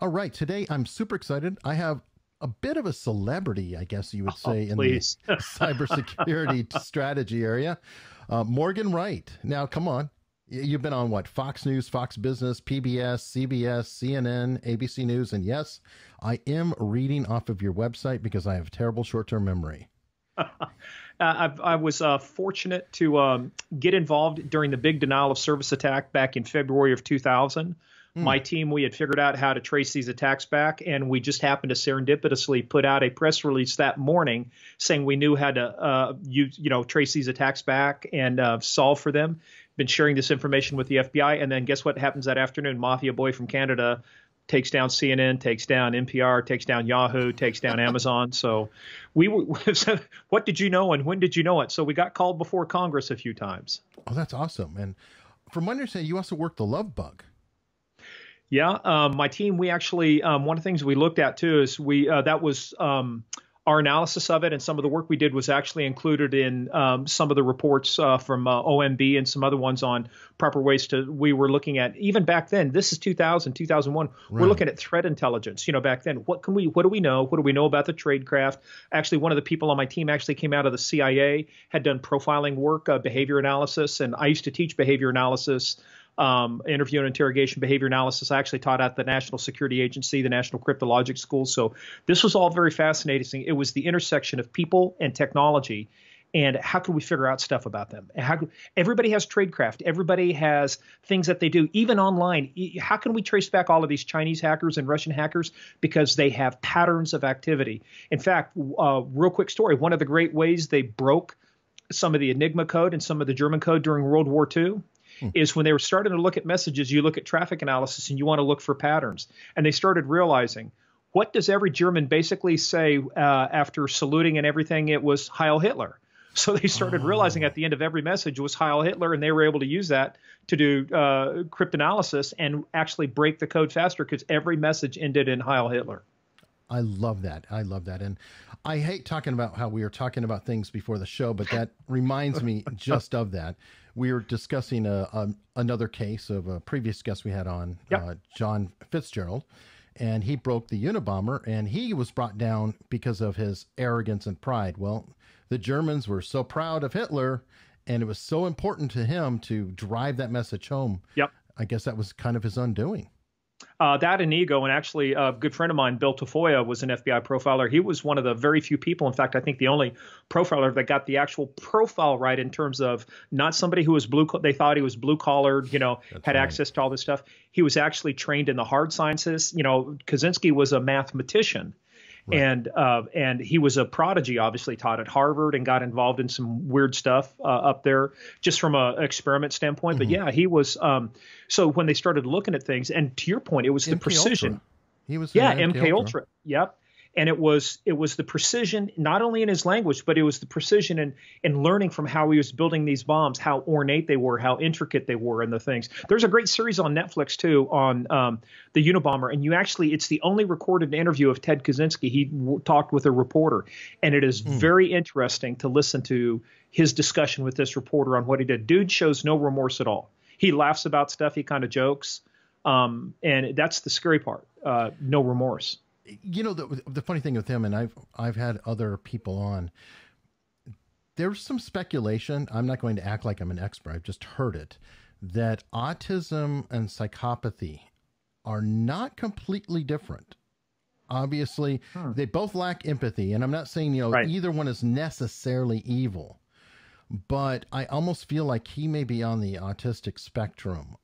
All right. Today, I'm super excited. I have a bit of a celebrity, I guess you would say, in the cybersecurity strategy area. Morgan Wright. Now, come on. You've been on what? Fox News, Fox Business, PBS, CBS, CNN, ABC News. And yes, I am reading off of your website because I have terrible short-term memory. I was fortunate to get involved during the big denial of service attack back in February of 2000. My team, we had figured out how to trace these attacks back, and we just happened to serendipitously put out a press release that morning saying we knew how to trace these attacks back and solve for them. Been sharing this information with the FBI, and then guess what happens that afternoon? Mafia Boy from Canada takes down CNN, takes down NPR, takes down Yahoo, takes down Amazon. So we were, what did you know and when did you know it? So we got called before Congress a few times. Oh, that's awesome. And from what I understand, you also worked the love bug. Yeah, my team, we actually, one of the things we looked at too is we, that was our analysis of it, and some of the work we did was actually included in some of the reports from OMB and some other ones on proper ways to, we were looking at, even back then, this is 2000, 2001, right. We're looking at threat intelligence, you know, back then. What do we know? What do we know about the tradecraft? Actually, one of the people on my team actually came out of the CIA, had done profiling work, behavior analysis, and I used to teach behavior analysis. Interview and interrogation behavior analysis. I actually taught at the National Security Agency, the National Cryptologic School. So this was all very fascinating. It was the intersection of people and technology. And how can we figure out stuff about them? Everybody has tradecraft. Everybody has things that they do, even online. How can we trace back all of these Chinese hackers and Russian hackers? Because they have patterns of activity. In fact, real quick story, one of the great ways they broke some of the Enigma code and some of the German code during World War II is when they were starting to look at messages, you look at traffic analysis and you want to look for patterns. And they started realizing, what does every German basically say after saluting and everything? It was Heil Hitler. So they started realizing at the end of every message was Heil Hitler, and they were able to use that to do cryptanalysis and actually break the code faster because every message ended in Heil Hitler. I love that. I love that. And I hate talking about how we were talking about things before the show, but that reminds me just of that. We were discussing another case of a previous guest we had on, yep. John Fitzgerald, and he broke the Unabomber, and he was brought down because of his arrogance and pride. Well, the Germans were so proud of Hitler, and it was so important to him to drive that message home. Yep. I guess that was kind of his undoing. That and ego, and actually a good friend of mine, Bill Tafoya, was an FBI profiler. He was one of the very few people, in fact, I think the only profiler that got the actual profile right in terms of not somebody who was they thought he was blue-collar, you know, that's had right. access to all this stuff. He was actually trained in the hard sciences. You know, Kaczynski was a mathematician. Right. And he was a prodigy, obviously taught at Harvard and got involved in some weird stuff up there just from an experiment standpoint. Mm-hmm. But yeah, he was so when they started looking at things, and to your point, it was the precision. Ultra. He was MK Ultra. Yep. And it was the precision, not only in his language, but it was the precision in learning from how he was building these bombs, how ornate they were, how intricate they were, and the things. There's a great series on Netflix, too, on the Unabomber. And you actually, it's the only recorded interview of Ted Kaczynski. He talked with a reporter. And it is very interesting to listen to his discussion with this reporter on what he did. Dude shows no remorse at all. He laughs about stuff. He kind of jokes. And that's the scary part. No remorse. You know, the funny thing with him, and I've had other people on, there's some speculation, I'm not going to act like I'm an expert, I've just heard it, that autism and psychopathy are not completely different. Obviously, they both lack empathy, and I'm not saying, you know, right. either one is necessarily evil, but I almost feel like he may be on the autistic spectrum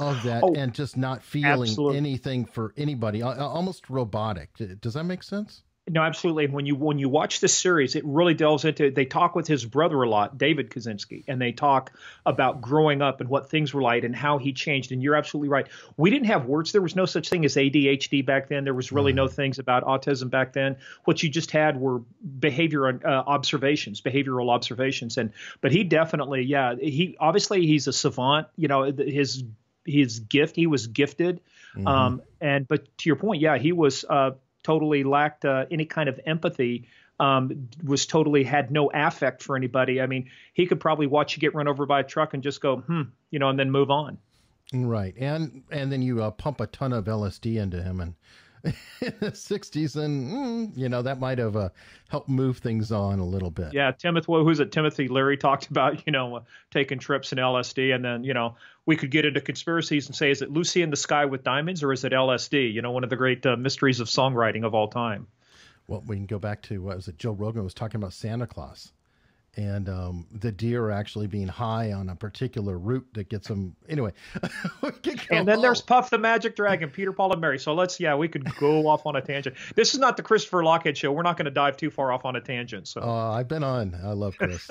of that and just not feeling absolutely. Anything for anybody, almost robotic. Does that make sense? No, absolutely. When you watch this series, it really delves into, they talk with his brother a lot, David Kaczynski, and they talk about growing up and what things were like and how he changed. And you're absolutely right. We didn't have words. There was no such thing as ADHD back then. There was really no things about autism back then. What you just had were behavioral observations. But he definitely, yeah, obviously he's a savant, you know, his gift, he was gifted. But to your point, yeah, he was totally lacked any kind of empathy, had no affect for anybody. I mean, he could probably watch you get run over by a truck and just go, you know, and then move on. Right. And then you pump a ton of LSD into him and in the 60s, and you know, that might have helped move things on a little bit. Yeah, Timothy Leary talked about, you know, taking trips in LSD, and then, you know, we could get into conspiracies and say, is it Lucy in the Sky with Diamonds or is it LSD? You know, one of the great mysteries of songwriting of all time. Well, we can go back to what was it? Joe Rogan was talking about Santa Claus, and the deer actually being high on a particular route that gets them. Anyway, and then there's Puff the Magic Dragon, Peter, Paul, and Mary. So let's, yeah, we could go off on a tangent. This is not the Christopher Lockhead show. We're not going to dive too far off on a tangent. So I've been on. I love Chris.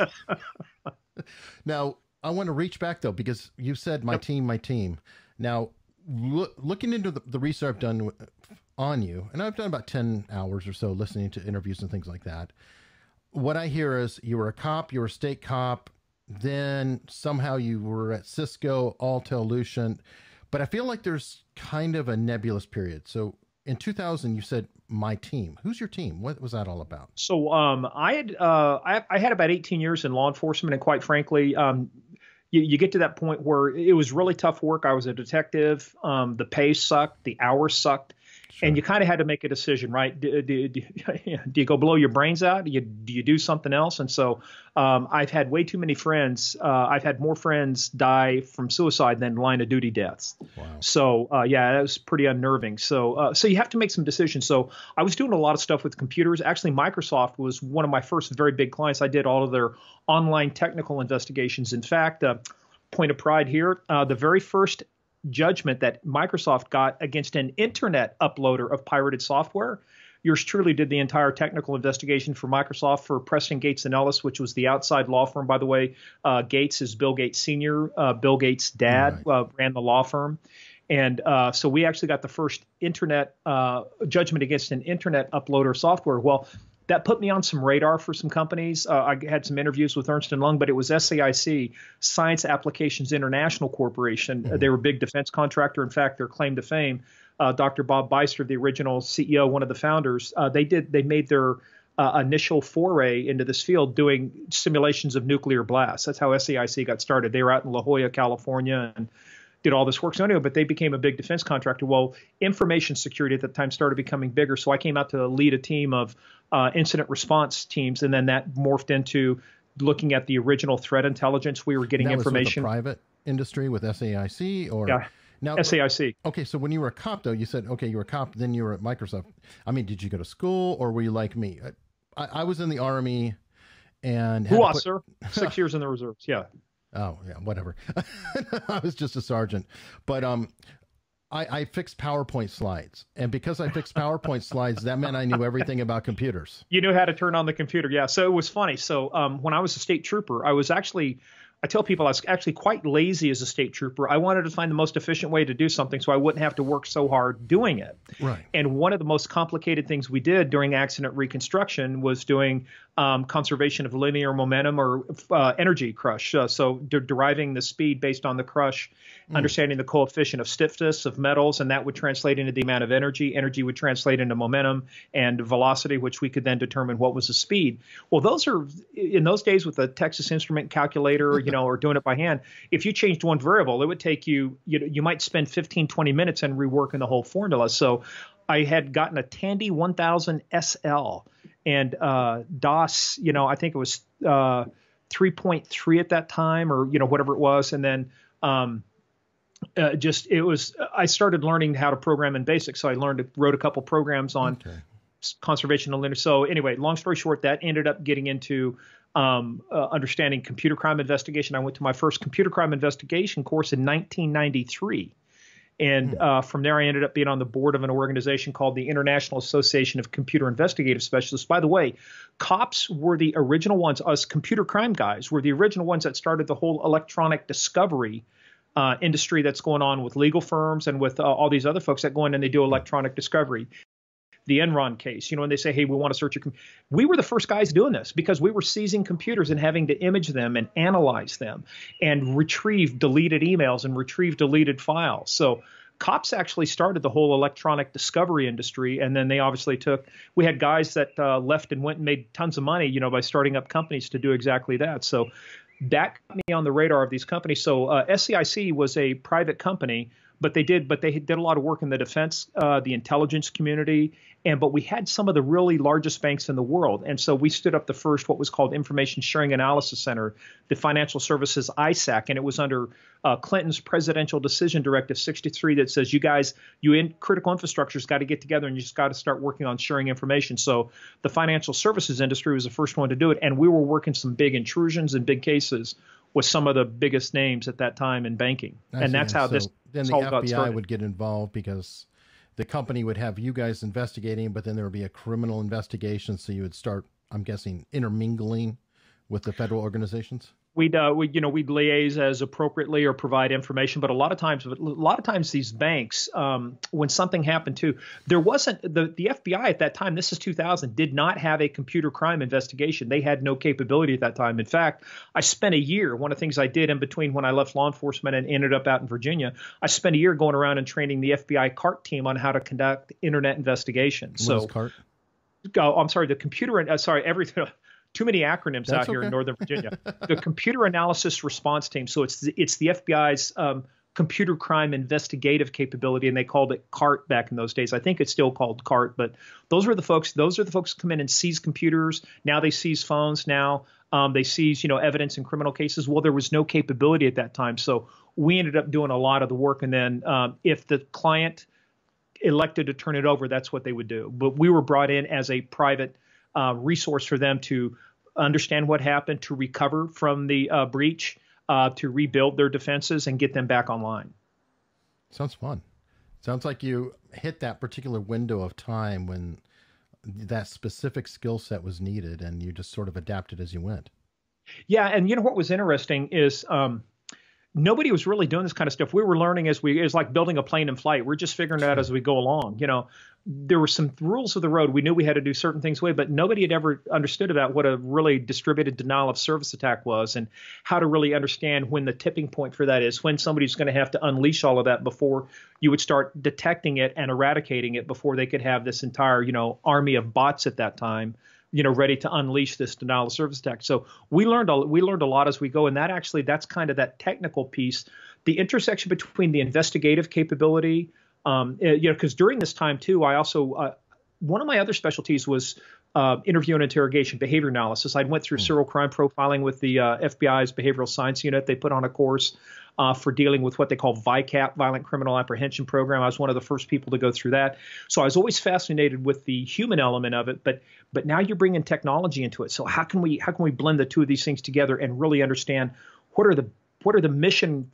Now I want to reach back though, because you said my team, my team. Now looking into the research I've done on you, and I've done about 10 hours or so listening to interviews and things like that. What I hear is you were a cop, you were a state cop, then somehow you were at Cisco, Altair-Lucent, but I feel like there's kind of a nebulous period. So in 2000, you said my team. Who's your team? What was that all about? So I had about 18 years in law enforcement, and quite frankly, you get to that point where it was really tough work. I was a detective. The pay sucked. The hours sucked. Sure. And you kind of had to make a decision, right? Do you go blow your brains out? Do you do something else? And so I've had way too many friends. I've had more friends die from suicide than line of duty deaths. Wow. So, yeah, that was pretty unnerving. So so you have to make some decisions. So I was doing a lot of stuff with computers. Actually, Microsoft was one of my first very big clients. I did all of their online technical investigations. In fact, point of pride here, the very first judgment that Microsoft got against an internet uploader of pirated software. Yours truly did the entire technical investigation for Microsoft for Preston Gates and Ellis, which was the outside law firm. By the way, Gates is Bill Gates Sr. Bill Gates' dad, right, ran the law firm. And so we actually got the first internet judgment against an internet uploader software. Well, that put me on some radar for some companies. I had some interviews with Ernst & Young, but it was SAIC, Science Applications International Corporation. Mm-hmm. They were a big defense contractor. In fact, their claim to fame, Dr. Bob Beister, the original CEO, one of the founders, they made their initial foray into this field doing simulations of nuclear blasts. That's how SAIC got started. They were out in La Jolla, California, and did all this work. So anyway, but they became a big defense contractor. Well, information security at that time started becoming bigger. So I came out to lead a team of incident response teams. And then that morphed into looking at the original threat intelligence. We were getting information. Was with the private industry with SAIC or? Yeah. Now, SAIC. Okay. So when you were a cop though, you said, okay, you were a cop, then you were at Microsoft. I mean, did you go to school or were you like me? I was in the Army and. Who was, sir? 6 years in the reserves. Yeah. Oh yeah, whatever. I was just a sergeant, but I fixed PowerPoint slides, and because I fixed PowerPoint slides, that meant I knew everything about computers. You knew how to turn on the computer, yeah. So it was funny. So when I was a state trooper, I tell people I was actually quite lazy as a state trooper. I wanted to find the most efficient way to do something so I wouldn't have to work so hard doing it. Right. And one of the most complicated things we did during accident reconstruction was doing conservation of linear momentum or energy crush. So deriving the speed based on the crush, understanding the coefficient of stiffness of metals, and that would translate into the amount of energy. Energy would translate into momentum and velocity, which we could then determine what was the speed. Well, those are in those days with the Texas Instrument calculator, you know, or doing it by hand. If you changed one variable, it would take you, you might spend 15, 20 minutes and reworking the whole formula. So I had gotten a Tandy 1000 SL and DOS, you know, I think it was 3.3 at that time or, you know, whatever it was. And then I started learning how to program in BASIC. So I wrote a couple programs on conservation of linear. So anyway, long story short, that ended up getting into understanding computer crime investigation. I went to my first computer crime investigation course in 1993. And from there, I ended up being on the board of an organization called the International Association of Computer Investigative Specialists. By the way, cops were the original ones, us computer crime guys were the original ones that started the whole electronic discovery industry that's going on with legal firms and with all these other folks that go in and they do electronic discovery. The Enron case, you know, and they say, hey, we want to search your computer. We were the first guys doing this because we were seizing computers and having to image them and analyze them and retrieve deleted emails and retrieve deleted files. So cops actually started the whole electronic discovery industry. And then they obviously we had guys that left and went and made tons of money, you know, by starting up companies to do exactly that. So That got me on the radar of these companies. So SCIC was a private company, but they did a lot of work in the defense, the intelligence community, but we had some of the really largest banks in the world. And so we stood up the first, what was called Information Sharing Analysis Center, the Financial Services ISAC, and it was under Clinton's Presidential Decision Directive 63 that says, you guys, critical infrastructure's got to get together and you just got to start working on sharing information. So the financial services industry was the first one to do it, and we were working some big intrusions and big cases with some of the biggest names at that time in banking. And that's how this then the FBI would get involved, because the company would have you guys investigating, but then there would be a criminal investigation. So you would start, I'm guessing, intermingling with the federal organizations. We'd liaise as appropriately or provide information, but a lot of times these banks, when something happened to, there wasn't the FBI at that time. This is 2000. Did not have a computer crime investigation. They had no capability at that time. In fact, I spent a year. One of the things I did in between when I left law enforcement and ended up out in Virginia, I spent a year going around and training the FBI CART team on how to conduct internet investigations. What is CART? I'm sorry, the computer. Sorry, everything. Too many acronyms out here in Northern Virginia. The Computer Analysis Response Team. So it's the FBI's computer crime investigative capability, and they called it CART back in those days. I think it's still called CART, but those are the folks who come in and seize computers. Now they seize phones. Now they seize evidence in criminal cases. Well, there was no capability at that time, so we ended up doing a lot of the work. And then if the client elected to turn it over, that's what they would do. But we were brought in as a private resource for them to understand what happened, to recover from the breach, to rebuild their defenses and get them back online. Sounds fun. Sounds like you hit that particular window of time when that specific skill set was needed, and you just sort of adapted as you went. Yeah. And you know what was interesting is nobody was really doing this kind of stuff. We were learning it's like building a plane in flight. We're just figuring it out as we go along. There were some rules of the road. We knew we had to do certain things away, but nobody had ever understood about what a really distributed denial of service attack was and how to really understand when the tipping point for that is, when somebody's going to have to unleash all of that before you would start detecting it and eradicating it, before they could have this entire, army of bots at that time, ready to unleash this denial of service attack. So we learned a lot as we go. And that's kind of that technical piece, the intersection between the investigative capability, because during this time too, I also, one of my other specialties was interview and interrogation, behavior analysis. I went through serial crime profiling with the FBI's behavioral science unit. They put on a course for dealing with what they call VICAP, Violent Criminal Apprehension Program. I was one of the first people to go through that. So I was always fascinated with the human element of it, but now you're bringing technology into it. So how can we blend the two of these things together and really understand what are the mission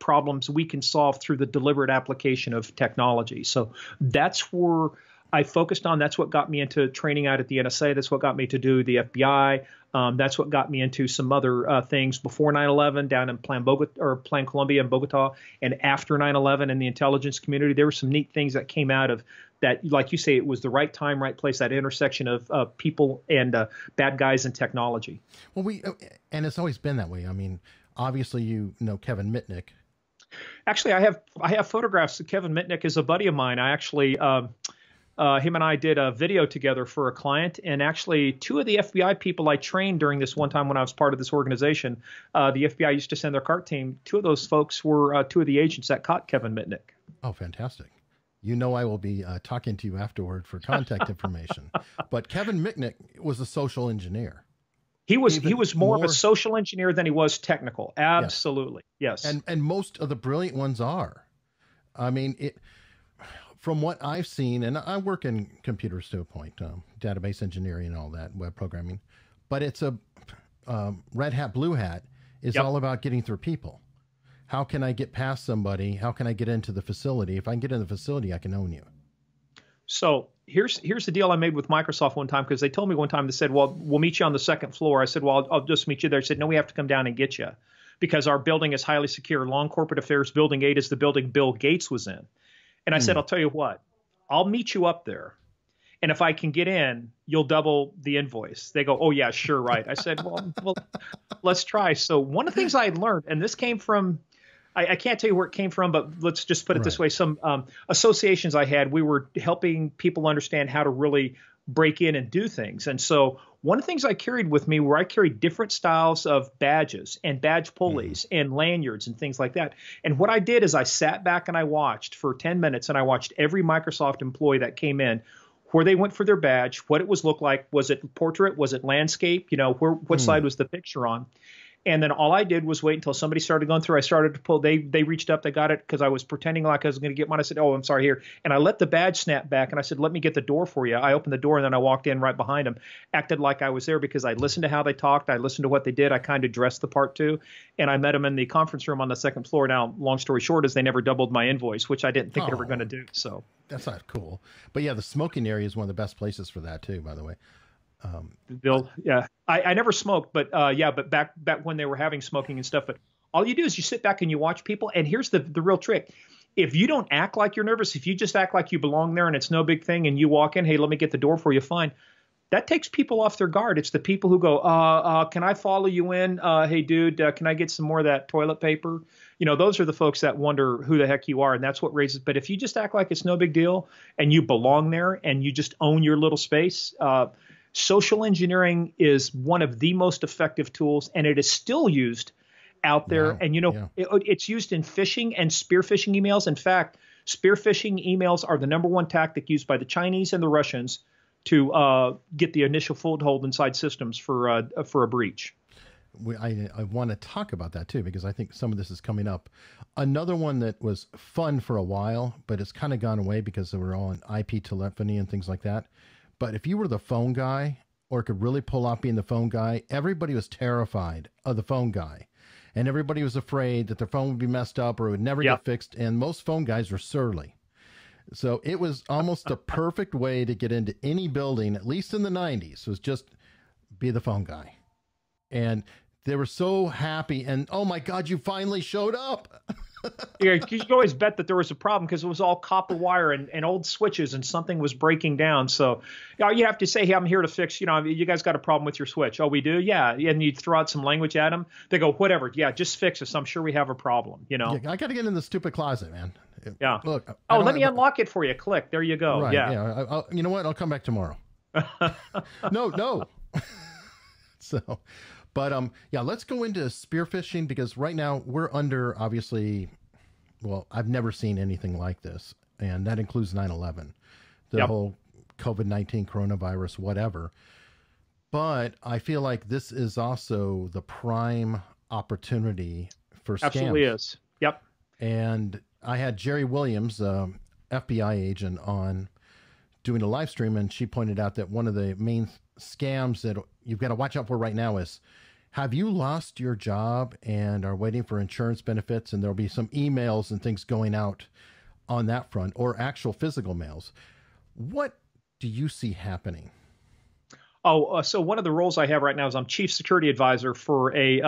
problems we can solve through the deliberate application of technology? So that's where I focused on. That's what got me into training out at the NSA. That's what got me to do the FBI. That's what got me into some other things before 9/11 down in Plan Colombia and Bogota, and after 9/11 in the intelligence community. There were some neat things that came out of that. Like you say, it was the right time, right place, that intersection of people and bad guys and technology. Well, and it's always been that way. I mean, obviously, Kevin Mitnick. Actually, I have photographs. Kevin Mitnick is a buddy of mine. I actually. Him and I did a video together for a client, and actually two of the FBI people I trained during this one time when I was part of this organization, the FBI used to send their CART team. Two of those folks were two of the agents that caught Kevin Mitnick. Oh, fantastic. I will be talking to you afterward for contact information. But Kevin Mitnick was a social engineer. He was more of a social engineer than he was technical. Absolutely. Yes. And most of the brilliant ones are. I mean, from what I've seen, and I work in computers to a point, database engineering and all that, web programming, but it's a red hat, blue hat is all about getting through people. How can I get past somebody? How can I get into the facility? If I can get in the facility, I can own you. So here's the deal I made with Microsoft one time, because they told me one time, they said, well, we'll meet you on the second floor. I said, well, I'll just meet you there. They said, no, we have to come down and get you because our building is highly secure. Long Corporate Affairs Building 8 is the building Bill Gates was in. And I said, I'll tell you what, I'll meet you up there. And if I can get in, you'll double the invoice. They go, oh, yeah, sure, right. I said, well, let's try. So one of the things I had learned, and this came from, I can't tell you where it came from, but let's just put it this way. Some associations I had, we were helping people understand how to really break in and do things. And so one of the things I carried with me were I carried different styles of badges and badge pulleys and lanyards and things like that. And what I did is I sat back and I watched for 10 minutes and I watched every Microsoft employee that came in, where they went for their badge, what it was looked like. Was it portrait? Was it landscape? You know, where, what slide was the picture on? And then all I did was wait until somebody started going through. I started to pull. They reached up. They got it because I was pretending like I was going to get mine. I said, oh, I'm sorry, here. And I let the badge snap back. And I said, let me get the door for you. I opened the door and then I walked in right behind them, acted like I was there because I listened to how they talked. I listened to what they did. I kind of dressed the part too. And I met them in the conference room on the second floor. Now, long story short is they never doubled my invoice, which I didn't think they were going to do. So that's not cool. But yeah, the smoking area is one of the best places for that too, by the way. Bill, yeah, I never smoked, but yeah, but back when they were having smoking and stuff. But all you do is you sit back and you watch people. And here's the real trick. If you don't act like you're nervous, if you just act like you belong there and it's no big thing and you walk in, hey, let me get the door for you. Fine. That takes people off their guard. It's the people who go, can I follow you in? Hey, dude, can I get some more of that toilet paper? You know, those are the folks that wonder who the heck you are. And that's what raises. But if you just act like it's no big deal and you belong there and you just own your little space, social engineering is one of the most effective tools, and it is still used out there. Wow. And, you know, it's used in phishing and spear phishing emails. In fact, spear phishing emails are the #1 tactic used by the Chinese and the Russians to get the initial foothold inside systems for a breach. I want to talk about that, too, because I think some of this is coming up. Another one that was fun for a while, but it's kind of gone away because they were all in IP telephony and things like that. But if you were the phone guy or could really pull off being the phone guy, everybody was terrified of the phone guy. And everybody was afraid that their phone would be messed up or it would never get fixed. And most phone guys were surly. So it was almost the perfect way to get into any building, at least in the 90s, was just be the phone guy. And they were so happy. And, oh, my God, you finally showed up. Yeah, you could always bet that there was a problem because it was all copper wire and old switches and something was breaking down. So you have to say, hey, I'm here to fix, you know, you guys got a problem with your switch. Oh, we do? Yeah. And you throw out some language at them. They go, whatever. Yeah, just fix us. I'm sure we have a problem. You know, yeah, I got to get in the stupid closet, man. Yeah. Look. Oh, let me unlock it for you. Click. There you go. Right, yeah. I'll, you know what? I'll come back tomorrow. No. So. But yeah, let's go into spear phishing because right now we're under, obviously, well, I've never seen anything like this. And that includes 9/11, the whole COVID-19 coronavirus, whatever. But I feel like this is also the prime opportunity for scams. Absolutely is. Yep. And I had Jerry Williams, FBI agent, on doing a live stream, and she pointed out that one of the main scams that you've got to watch out for right now is, have you lost your job and are waiting for insurance benefits? And there'll be some emails and things going out on that front, or actual physical mails. What do you see happening? Oh, so one of the roles I have right now is I'm chief security advisor for a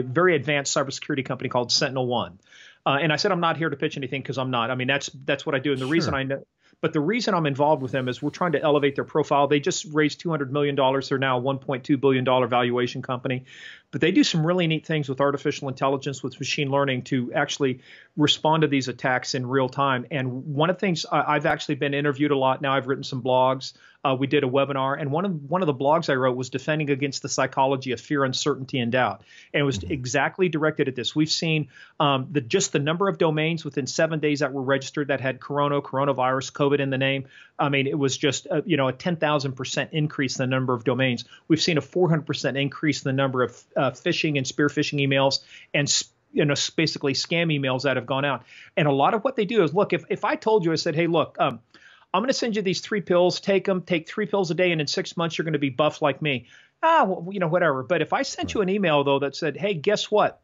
very advanced cybersecurity company called Sentinel One. And I said, I'm not here to pitch anything because I'm not. I mean, that's what I do. And the reason I know. But the reason I'm involved with them is we're trying to elevate their profile. They just raised $200 million. They're now a $1.2 billion valuation company. But they do some really neat things with artificial intelligence, with machine learning to actually respond to these attacks in real time. And one of the things I've actually been interviewed a lot now. I've written some blogs. We did a webinar. And one of the blogs I wrote was defending against the psychology of fear, uncertainty, and doubt. And it was exactly directed at this. We've seen just the number of domains within 7 days that were registered that had coronavirus, COVID in the name. I mean, it was just a 10,000% increase in the number of domains. We've seen a 400% increase in the number of phishing and spear phishing emails and basically scam emails that have gone out. And a lot of what they do is, look, if I told you, I said, hey, look, I'm going to send you these 3 pills, take 3 pills a day, and in 6 months, you're going to be buff like me. Well, you know, whatever. But if I sent you an email, though, that said, hey, guess what?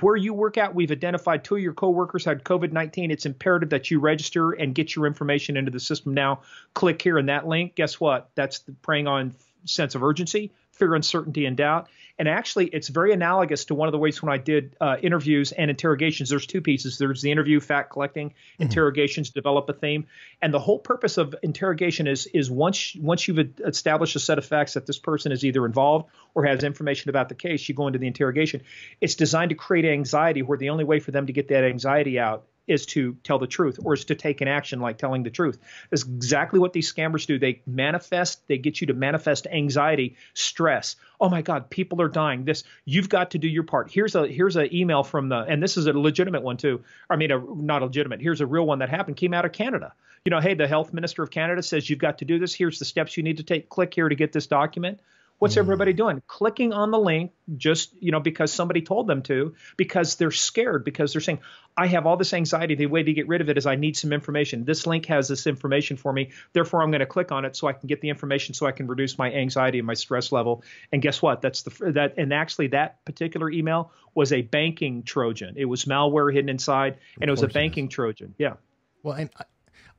Where you work at, we've identified 2 of your coworkers had COVID-19. It's imperative that you register and get your information into the system now. Click here in that link. Guess what? That's the preying on sense of urgency, fear, uncertainty, and doubt. And actually, it's very analogous to one of the ways when I did interviews and interrogations. There's 2 pieces. There's the interview, fact collecting, interrogations, develop a theme. And the whole purpose of interrogation is once you've established a set of facts that this person is either involved or has information about the case, you go into the interrogation. It's designed to create anxiety where the only way for them to get that anxiety out is to tell the truth, or is to take an action like telling the truth. That's exactly what these scammers do. They manifest, they get you to manifest anxiety, stress. Oh my God, people are dying. This, you've got to do your part. Here's an email from the, and this is a legitimate one too. I mean, not legitimate. Here's a real one that happened, came out of Canada. You know, hey, the health minister of Canada says you've got to do this. Here's the steps you need to take. Click here to get this document. What's everybody doing? Clicking on the link just, you know, because somebody told them to, because they're scared, because they're saying, I have all this anxiety. The way to get rid of it is I need some information. This link has this information for me. Therefore, I'm going to click on it so I can get the information so I can reduce my anxiety and my stress level. And guess what? That's the that. And actually, that particular email was a banking Trojan. It was malware hidden inside, and it was a banking Trojan. Yeah. Well, and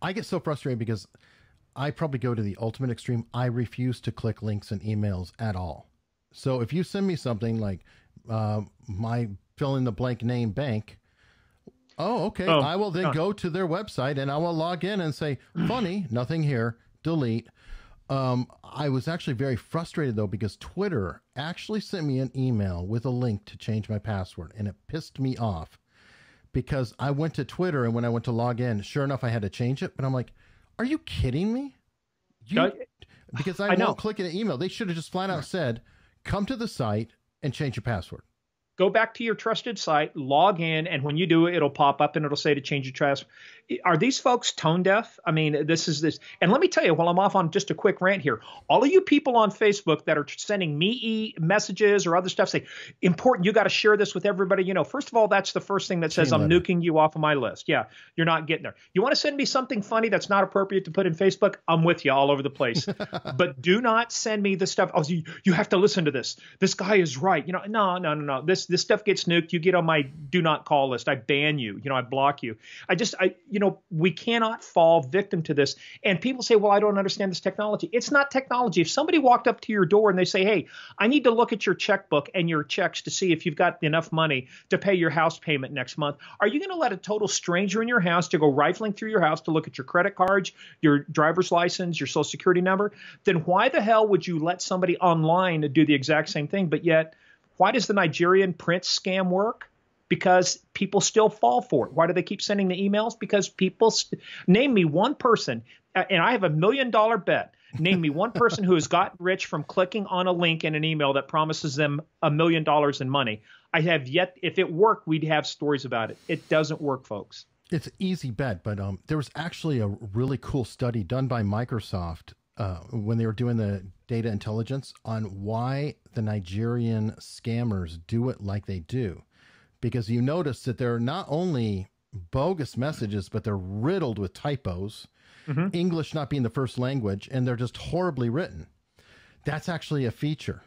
I get so frustrated because I probably go to the ultimate extreme. I refuse to click links and emails at all. So if you send me something like my fill in the blank name bank, oh, okay. Oh, I will then go to their website and I will log in and say, funny, nothing here, delete. I was actually very frustrated though, because Twitter actually sent me an email with a link to change my password, and it pissed me off because I went to Twitter, and when I went to log in, sure enough, I had to change it. But I'm like, are you kidding me? Because I won't click an email. They should have just flat out said, come to the site and change your password. Go back to your trusted site, log in, and when you do, it'll pop up and it'll say to change your password. Are these folks tone deaf? I mean, this is this. And let me tell you, while I'm off on just a quick rant here, all of you people on Facebook that are sending me messages or other stuff saying, important, you got to share this with everybody. You know, first of all, that's the first thing that says I'm nuking you off of my list. Yeah, you're not getting there. You want to send me something funny that's not appropriate to put in Facebook? I'm with you all over the place. But do not send me the stuff. Oh, you have to listen to this. This guy is right. You know, no. This stuff gets nuked. You get on my do not call list. I ban you. You know, I block you. We cannot fall victim to this. And people say, well, I don't understand this technology. It's not technology. If somebody walked up to your door and they say, hey, I need to look at your checkbook and your checks to see if you've got enough money to pay your house payment next month, are you going to let a total stranger in your house to go rifling through your house to look at your credit cards, your driver's license, your social security number? Then why the hell would you let somebody online do the exact same thing? But yet, why does the Nigerian prince scam work? Because people still fall for it. Why do they keep sending the emails? Because people – name me one person, and I have a $1 million bet. Name me one person who has gotten rich from clicking on a link in an email that promises them $1 million in money. I have yet – if it worked, we'd have stories about it. It doesn't work, folks. It's an easy bet, but there was actually a really cool study done by Microsoft when they were doing the data intelligence on why the Nigerian scammers do it like they do. Because you notice that there are not only bogus messages, but they're riddled with typos, English not being the first language, and they're just horribly written. That's actually a feature.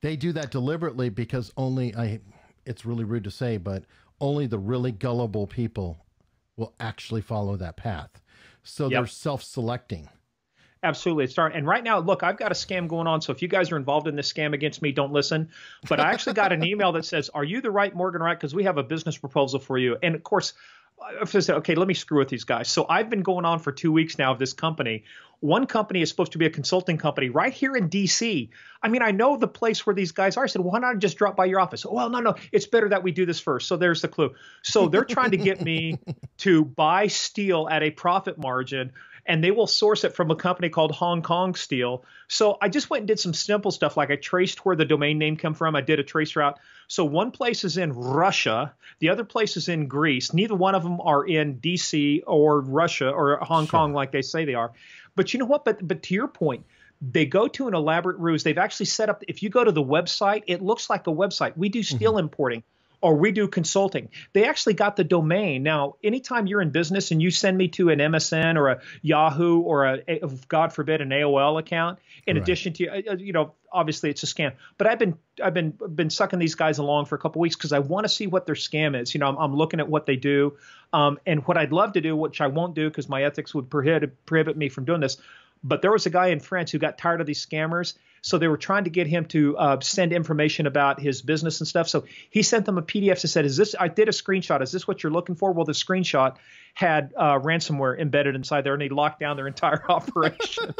They do that deliberately because only, it's really rude to say, but only the really gullible people will actually follow that path. So they're self-selecting. Absolutely. It's starting. And right now, look, I've got a scam going on. So if you guys are involved in this scam against me, don't listen. But I actually got an email that says, are you the right Morgan Wright? Because we have a business proposal for you. And of course, I said, okay, let me screw with these guys. So I've been going on for 2 weeks now of this company. One company is supposed to be a consulting company right here in D.C. I mean, I know the place where these guys are. I said, why not just drop by your office? Oh, well, no. It's better that we do this first. So there's the clue. So they're trying to get me to buy steel at a profit margin, and they will source it from a company called Hong Kong Steel. So I just went and did some simple stuff, like I traced where the domain name come from. I did a trace route. So one place is in Russia. The other place is in Greece. Neither one of them are in D.C. or Russia or Hong Kong like they say they are. But you know what? But to your point, they go to an elaborate ruse. They've actually set up – if you go to the website, it looks like a website. We do steel importing, or we do consulting. They actually got the domain. Now, anytime you're in business and you send me to an MSN or a Yahoo or a God forbid, an AOL account, in addition to, you know, obviously it's a scam. But I've been sucking these guys along for a couple of weeks because I want to see what their scam is. You know, I'm looking at what they do, and what I'd love to do, which I won't do because my ethics would prohibit me from doing this. But there was a guy in France who got tired of these scammers. So they were trying to get him to send information about his business and stuff. So he sent them a PDF that said, "Is this? I did a screenshot. Is this what you're looking for?" Well, the screenshot had ransomware embedded inside there, and he locked down their entire operation.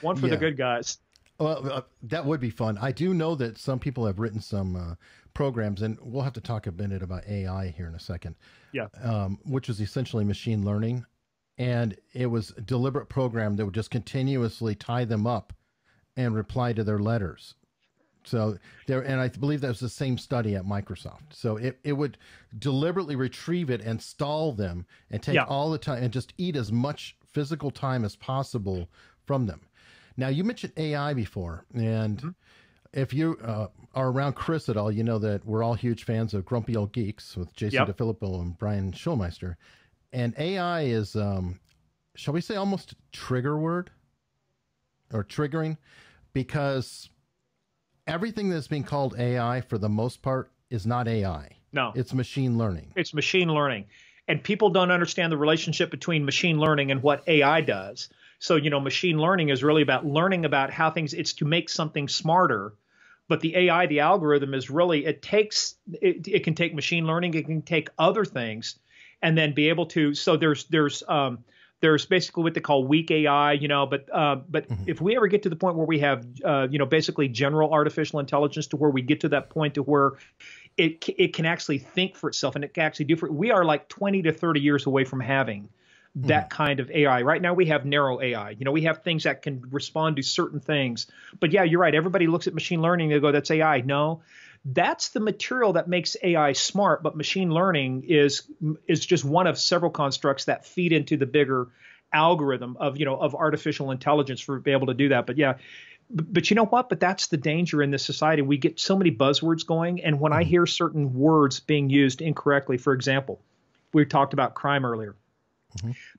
One for the good guys. Well, that would be fun. I do know that some people have written some programs, and we'll have to talk a minute about AI here in a second, which is essentially machine learning. And it was a deliberate program that would just continuously tie them up and reply to their letters. So there, and I believe that was the same study at Microsoft. So it would deliberately retrieve it and stall them and take all the time and just eat as much physical time as possible from them. Now, you mentioned AI before, and if you are around Chris at all, you know that we're all huge fans of Grumpy Old Geeks with Jason DeFilippo and Brian Schulmeister. And AI is, shall we say, almost trigger word or triggering, because everything that's being called AI, for the most part, is not AI. No. It's machine learning. It's machine learning. And people don't understand the relationship between machine learning and what AI does. So, you know, machine learning is really about learning about how things, it's to make something smarter. But the AI, the algorithm, is really, it can take machine learning, it can take other things, and then be able to, so there's basically what they call weak AI, you know, but if we ever get to the point where we have, you know, basically general artificial intelligence, to where we get to that point to where it can actually think for itself and it can actually do for it. We are like 20 to 30 years away from having that kind of AI. Right now we have narrow AI. You know, we have things that can respond to certain things. But yeah, you're right. Everybody looks at machine learning, they go, that's AI. No. That's the material that makes AI smart, but machine learning is just one of several constructs that feed into the bigger algorithm of, you know, of artificial intelligence for being able to do that. But yeah, but you know what? But that's the danger in this society. We get so many buzzwords going, and when I hear certain words being used incorrectly, for example, we talked about crime earlier.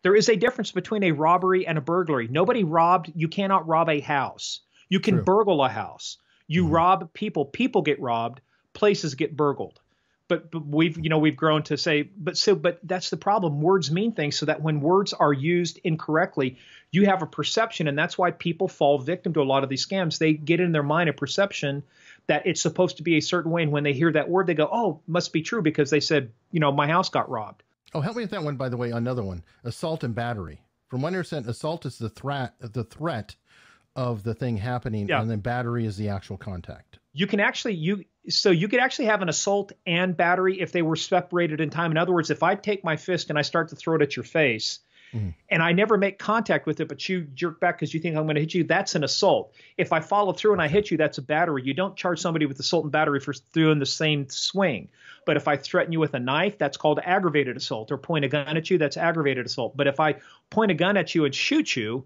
There is a difference between a robbery and a burglary. Nobody robbed. You cannot rob a house. You can burgle a house. You rob people, people get robbed, places get burgled. But we've, you know, we've grown to say, but that's the problem. Words mean things, so that when words are used incorrectly, you have a perception. And that's why people fall victim to a lot of these scams. They get in their mind a perception that it's supposed to be a certain way. And when they hear that word, they go, oh, must be true because they said, you know, my house got robbed. Oh, help me with that one, by the way, another one, assault and battery. From what I understand, assault is the threat of the thing happening, and then battery is the actual contact. You can actually, so you could actually have an assault and battery if they were separated in time. In other words, if I take my fist and I start to throw it at your face, and I never make contact with it, but you jerk back because you think I'm going to hit you, that's an assault. If I follow through and I hit you, that's a battery. You don't charge somebody with assault and battery for doing the same swing. But if I threaten you with a knife, that's called aggravated assault, or point a gun at you, that's aggravated assault. But if I point a gun at you and shoot you,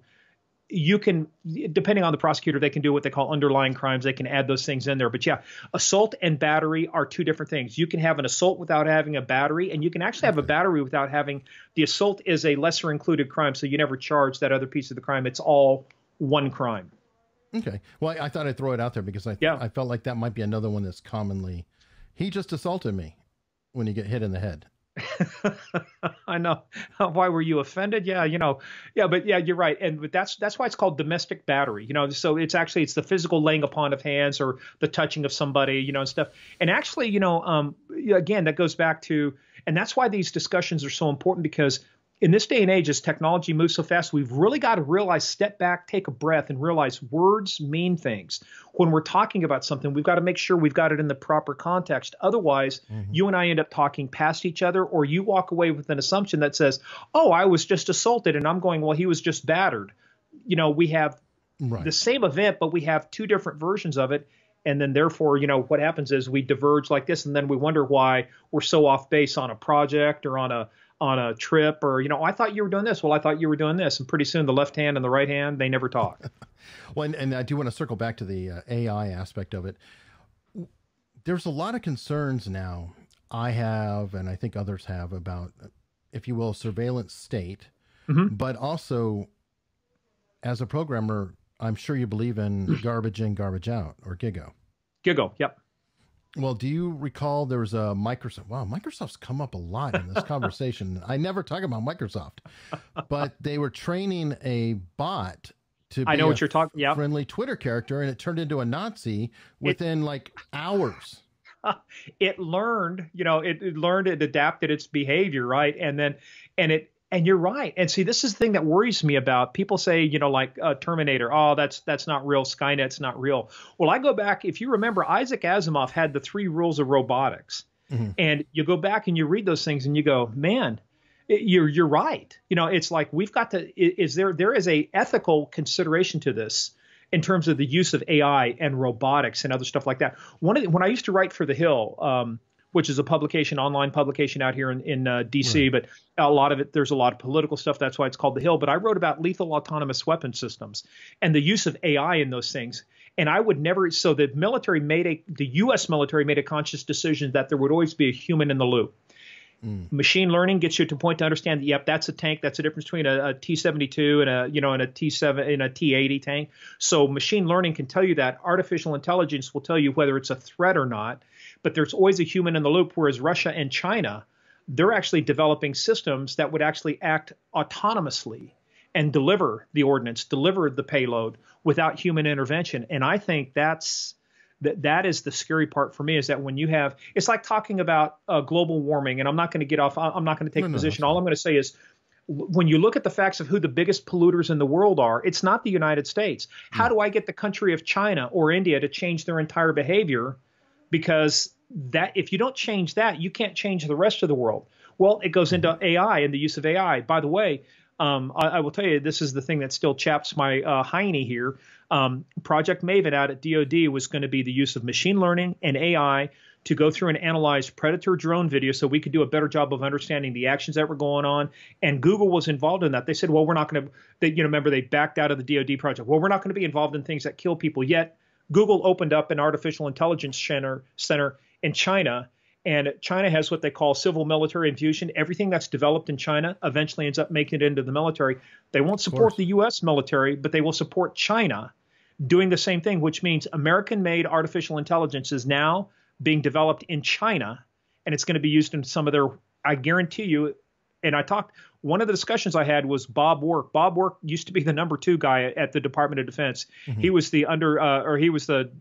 you can, depending on the prosecutor, they can do what they call underlying crimes. They can add those things in there. But yeah, assault and battery are two different things. You can have an assault without having a battery, and you can actually have a battery without having, the assault is a lesser included crime. So you never charge that other piece of the crime. It's all one crime. Okay. Well, I thought I'd throw it out there because I felt like that might be another one that's commonly, he just assaulted me, when you get hit in the head. I know. Why were you offended? Yeah, you know. Yeah, but yeah, you're right. And that's why it's called domestic battery. You know, so it's actually, it's the physical laying upon of hands or the touching of somebody, you know, and stuff. And actually, you know, again, that goes back to, and that's why these discussions are so important, because in this day and age, as technology moves so fast, we've really got to realize, step back, take a breath, and realize words mean things. When we're talking about something, we've got to make sure we've got it in the proper context. Otherwise, you and I end up talking past each other, or you walk away with an assumption that says, oh, I was just assaulted, and I'm going, well, he was just battered. You know, we have the same event, but we have two different versions of it. And then therefore, you know, what happens is we diverge like this, and then we wonder why we're so off base on a project or on a trip, or, you know, I thought you were doing this. Well, I thought you were doing this. And pretty soon the left hand and the right hand, they never talk. Well, and I do want to circle back to the AI aspect of it. There's a lot of concerns now I have, and I think others have, about, if you will, surveillance state, but also as a programmer, I'm sure you believe in garbage in, garbage out, or GIGO. GIGO. Yep. Well, do you recall there was a Microsoft? Wow, Microsoft's come up a lot in this conversation. I never talk about Microsoft, but they were training a bot to be a friendly Twitter character, and it turned into a Nazi within like hours. It learned, you know, it adapted its behavior, right? And then, and it And you're right. And see, this is the thing that worries me about people say, you know, like Terminator. Oh, that's not real. Skynet's not real. Well, I go back. If you remember, Isaac Asimov had the 3 rules of robotics. Mm-hmm. And you go back and you read those things and you go, man, you're right. You know, it's like we've got to there is a ethical consideration to this in terms of the use of AI and robotics and other stuff like that. When I used to write for The Hill, which is a publication, online publication out here in D.C., right. But a lot of it, there's a lot of political stuff. That's why it's called The Hill. But I wrote about lethal autonomous weapon systems and the use of AI in those things. And I would never, so the U.S. military made a conscious decision that there would always be a human in the loop. Mm. Machine learning gets you to a point to understand that, yep, that's a tank. That's the difference between a T-72 and a T-80 tank. So machine learning can tell you that. Artificial intelligence will tell you whether it's a threat or not. But there's always a human in the loop, whereas Russia and China, they're actually developing systems that would actually act autonomously and deliver the ordnance, deliver the payload without human intervention. And I think that is the scary part for me, is that when you have – it's like talking about global warming, and I'm not going to get off – I'm not going to take a position. All I'm going to say is when you look at the facts of who the biggest polluters in the world are, it's not the United States. How do I get the country of China or India to change their entire behavior? Because if you don't change that, you can't change the rest of the world. Well, it goes into AI and the use of AI. By the way, I will tell you, this is the thing that still chaps my hiney here. Project Maven out at DOD was going to be the use of machine learning and AI to go through and analyze predator drone video so we could do a better job of understanding the actions that were going on. And Google was involved in that. They said, well, we're not going to – remember they backed out of the DOD project. Well, we're not going to be involved in things that kill people yet. Google opened up an artificial intelligence center in China, and China has what they call civil military infusion. Everything that's developed in China eventually ends up making it into the military. They won't support the U.S. military, but they will support China doing the same thing, which means American-made artificial intelligence is now being developed in China, and it's going to be used in some of their – I guarantee you – and one of the discussions I had was Bob Work. Bob Work used to be the #2 guy at the Department of Defense. Mm-hmm. He was the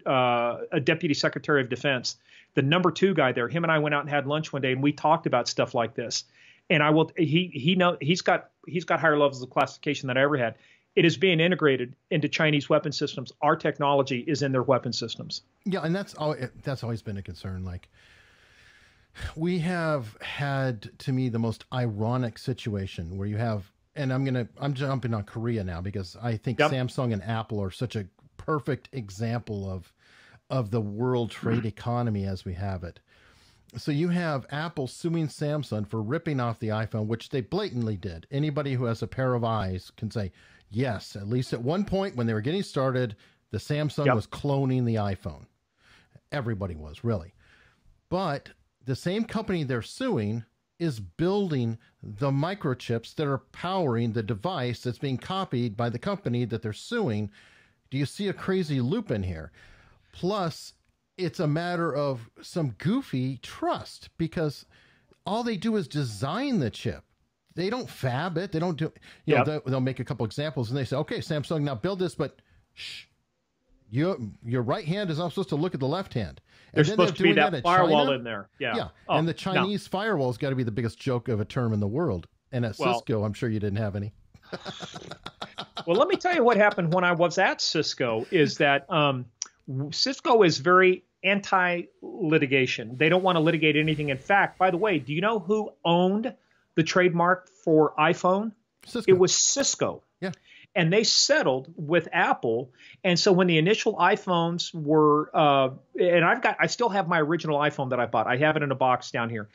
Deputy Secretary of Defense, the #2 guy there. Him and I went out and had lunch one day, and we talked about stuff like this. And I will, he's got higher levels of classification than I ever had. It is being integrated into Chinese weapon systems. Our technology is in their weapon systems. Yeah, and that's always been a concern. Like, we have had, to me, the most ironic situation where you have, and I'm jumping on Korea now because I think Samsung and Apple are such a perfect example of the world trade economy as we have it. So you have Apple suing Samsung for ripping off the iPhone, which they blatantly did. Anybody who has a pair of eyes can say, yes, at least at one point when they were getting started, the Samsung was cloning the iPhone. Everybody was, really. But the same company they're suing is building the microchips that are powering the device that's being copied by the company that they're suing. Do you see a crazy loop in here? Plus, it's a matter of some goofy trust because all they do is design the chip. They don't fab it. They don't do, you know, they'll make a couple examples and they say, okay, Samsung, now build this, but shh. Your right hand is not supposed to look at the left hand. There's supposed to be that firewall in there. Yeah. Yeah. Oh, and the Chinese firewall's got to be the biggest joke of a term in the world. And at Cisco, I'm sure you didn't have any. Well, let me tell you what happened when I was at Cisco is that Cisco is very anti-litigation. They don't want to litigate anything. In fact, by the way, do you know who owned the trademark for iPhone? Cisco. It was Cisco. Yeah. And they settled with Apple. And so when the initial iPhones were and I still have my original iPhone that I bought. I have it in a box down here.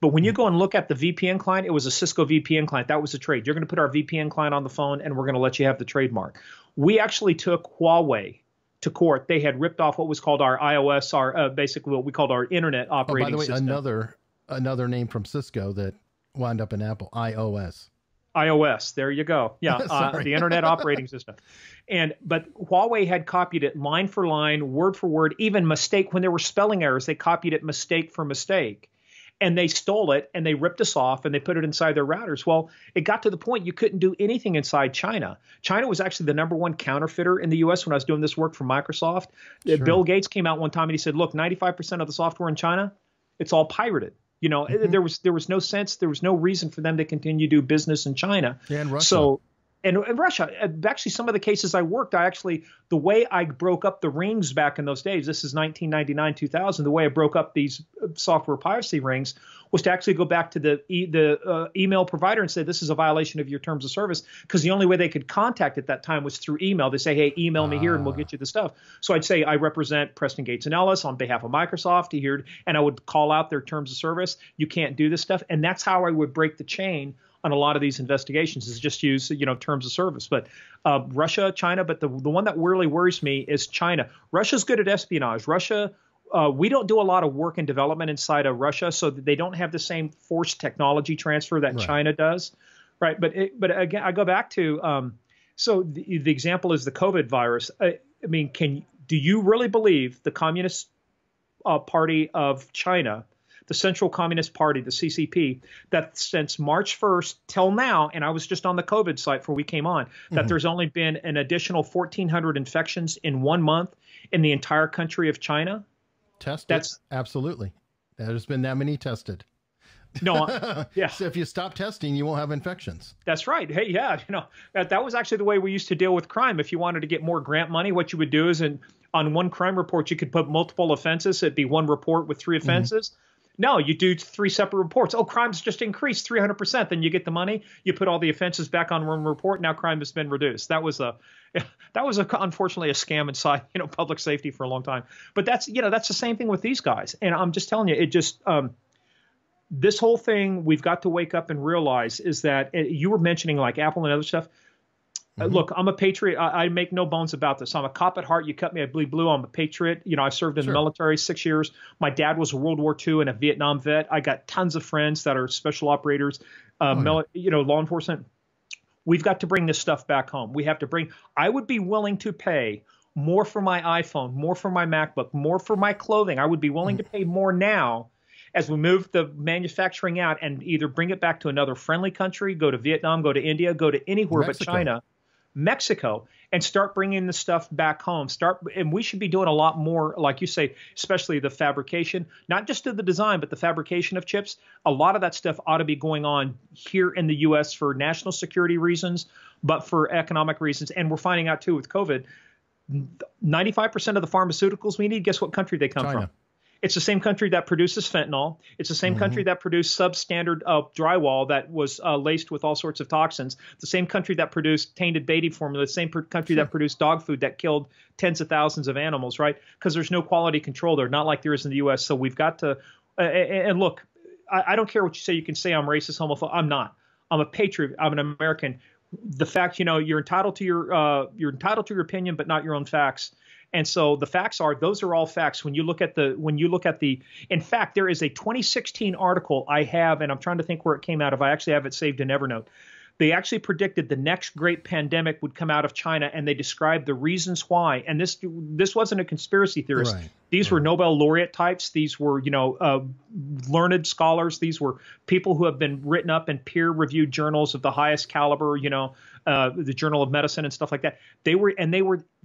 But when you go and look at the VPN client, it was a Cisco VPN client. That was the trade. You're going to put our VPN client on the phone and we're going to let you have the trademark. We actually took Huawei to court. They had ripped off what was called our iOS, basically what we called our internet operating system. By the way, another name from Cisco that wound up in Apple, iOS. iOS. There you go. Yeah. The internet operating system. But Huawei had copied it line for line, word for word, even mistake. When there were spelling errors, they copied it mistake for mistake. And they stole it and they ripped us off and they put it inside their routers. Well, it got to the point you couldn't do anything inside China. China was actually the #1 counterfeiter in the U.S. when I was doing this work for Microsoft. Sure. Bill Gates came out one time and he said, look, 95% of the software in China, it's all pirated. You know, there was no sense, there was no reason for them to continue to do business in China. Yeah, and Russia. So, and Russia. Actually, some of the cases I worked, the way I broke up the rings back in those days, this is 1999, 2000, the way I broke up these software piracy rings was to actually go back to the email provider and say, this is a violation of your terms of service, because the only way they could contact at that time was through email. They say, hey, email me here and we'll get you the stuff. So I'd say I represent Preston Gates and Ellis on behalf of Microsoft here, and I would call out their terms of service. You can't do this stuff. And that's how I would break the chain on a lot of these investigations, is just use, you know, terms of service. But Russia, China, but the one that really worries me is China. Russia's good at espionage. Russia, we don't do a lot of work and development inside of Russia, so they don't have the same forced technology transfer that China does, right? But again, I go back to so the example is the COVID virus. I mean, do you really believe the Communist Party of China, the Central Communist Party, the CCP, that since March 1st till now, and I was just on the COVID site before we came on, that there's only been an additional 1,400 infections in 1 month in the entire country of China? Tested. Absolutely. There's been that many tested. No, yeah. So if you stop testing, you won't have infections. That's right. Hey, yeah, you know, that was actually the way we used to deal with crime. If you wanted to get more grant money, what you would do is on one crime report, you could put multiple offenses. It'd be one report with three offenses. No, you do three separate reports. Oh, crime's just increased 300%. Then you get the money. You put all the offenses back on one report. Now crime has been reduced. That was unfortunately a scam inside, you know, public safety for a long time. But that's, you know, that's the same thing with these guys. And I'm just telling you, it just this whole thing we've got to wake up and realize is that you were mentioning like Apple and other stuff. Look, I'm a patriot. I make no bones about this. I'm a cop at heart. You cut me, I bleed blue. I'm a patriot. You know, I served in the military 6 years. My dad was a World War II and a Vietnam vet. I got tons of friends that are special operators, you know, law enforcement. We've got to bring this stuff back home. We have to bring – I would be willing to pay more for my iPhone, more for my MacBook, more for my clothing. I would be willing to pay more now as we move the manufacturing out and either bring it back to another friendly country, go to Vietnam, go to India, go to anywhere but China. Mexico, and start bringing the stuff back home. And we should be doing a lot more, like you say, especially the fabrication, not just of the design, but the fabrication of chips. A lot of that stuff ought to be going on here in the U.S. for national security reasons, but for economic reasons. And we're finding out, too, with COVID, 95% of the pharmaceuticals we need, guess what country they come from? It's the same country that produces fentanyl. It's the same country that produced substandard drywall that was laced with all sorts of toxins. The same country that produced tainted baby formula. The same country that produced dog food that killed tens of thousands of animals, right? Because there's no quality control there, not like there is in the U.S. So we've got to and look, I don't care what you say. You can say I'm racist, homophobic. I'm not. I'm a patriot. I'm an American. The fact, you know, you're entitled to your opinion, but not your own facts. And so the facts are, those are all facts. When you look at the, in fact, there is a 2016 article I have, and I'm trying to think where it came out of. I actually have it saved in Evernote. They actually predicted the next great pandemic would come out of China, and they described the reasons why. And this wasn't a conspiracy theorist. These were Nobel laureate types. These were, you know, learned scholars. These were people who have been written up in peer-reviewed journals of the highest caliber, you know, the Journal of Medicine and stuff like that. They were